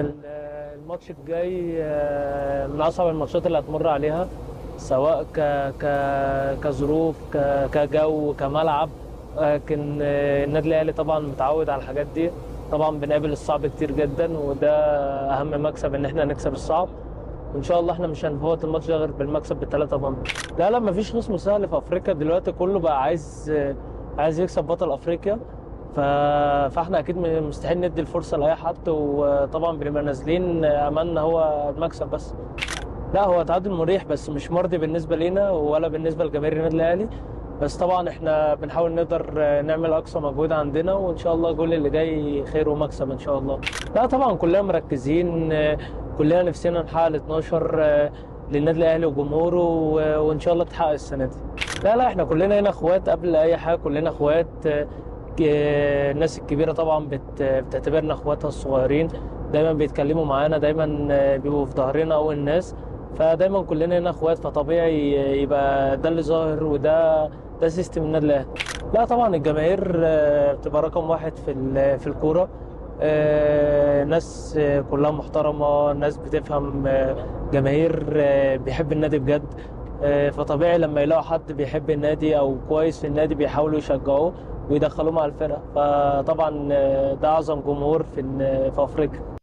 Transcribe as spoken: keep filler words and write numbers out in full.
الماتش الجاي من اصعب الماتشات اللي هتمر عليها، سواء ك ك كظروف ك... كجو كملعب، لكن النادي الاهلي طبعا متعود على الحاجات دي. طبعا بنقابل الصعب كتير جدا، وده اهم مكسب ان احنا نكسب الصعب، وان شاء الله احنا مش هنفوت الماتش ده غير بالمكسب بالثلاثه بونت. لا لا مفيش خصم سهل في افريقيا دلوقتي، كله بقى عايز عايز يكسب بطل افريقيا، ف... فاحنا اكيد مستحيل ندي الفرصه لاي حد، وطبعا بنبقى نازلين املنا هو المكسب بس. لا هو تعادل مريح بس مش مرضي بالنسبه لينا ولا بالنسبه لجماهير النادي الاهلي، بس طبعا احنا بنحاول نقدر نعمل اقصى مجهود عندنا، وان شاء الله الجول اللي جاي خير ومكسب ان شاء الله. لا طبعا كلنا مركزين، كلنا نفسنا نحقق ال اتناشر للنادي الاهلي وجمهوره، وان شاء الله تحقق السنه دي. لا لا احنا كلنا هنا اخوات، قبل اي حاجه كلنا اخوات. الناس الكبيره طبعا بتعتبرنا اخواتها الصغيرين، دايما بيتكلموا معانا، دايما بيبقوا في ظهرنا اول الناس، فدايما كلنا هنا اخوات، فطبيعي يبقى ده اللي ظاهر وده ده سيستم النادي الاهلي. لا طبعا الجماهير بتبقى رقم واحد في في الكوره، ناس كلها محترمه، ناس بتفهم، جماهير بيحب النادي بجد، فطبيعي لما يلاقوا حد بيحب النادي او كويس في النادي بيحاولوا يشجعوه ويدخلوه مع الفرقه، فطبعا ده اعظم جمهور في في افريقيا.